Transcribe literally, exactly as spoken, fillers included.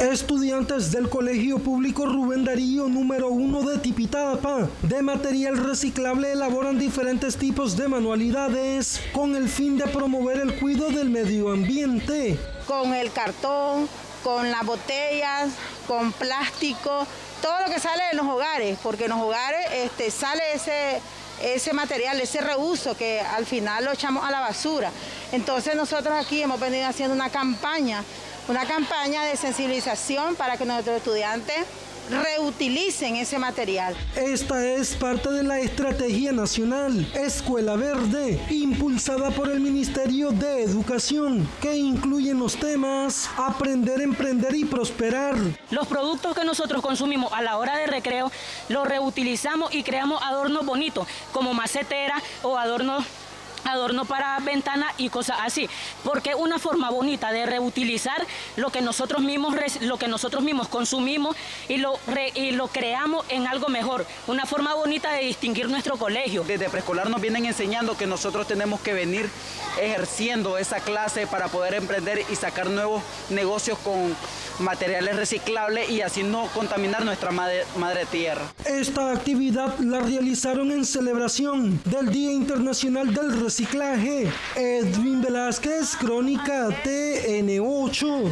Estudiantes del Colegio Público Rubén Darío número uno de Tipitapa, de material reciclable, elaboran diferentes tipos de manualidades con el fin de promover el cuidado del medio ambiente. Con el cartón, con las botellas, con plástico, todo lo que sale de los hogares, porque en los hogares este, sale ese, ese material, ese reuso que al final lo echamos a la basura. Entonces nosotros aquí hemos venido haciendo una campaña, una campaña de sensibilización para que nuestros estudiantes reutilicen ese material. Esta es parte de la Estrategia Nacional Escuela Verde, impulsada por el Ministerio de Educación, que incluyen los temas aprender, emprender y prosperar. Los productos que nosotros consumimos a la hora de recreo los reutilizamos y creamos adornos bonitos, como maceteras o adornos adorno para ventanas y cosas así, porque es una forma bonita de reutilizar lo que nosotros mismos, lo que nosotros mismos consumimos y lo, re, y lo creamos en algo mejor, una forma bonita de distinguir nuestro colegio. Desde preescolar nos vienen enseñando que nosotros tenemos que venir ejerciendo esa clase para poder emprender y sacar nuevos negocios con materiales reciclables y así no contaminar nuestra madre, madre tierra. Esta actividad la realizaron en celebración del Día Internacional del Reciclaje. Edwin Velázquez, Crónica T N ocho.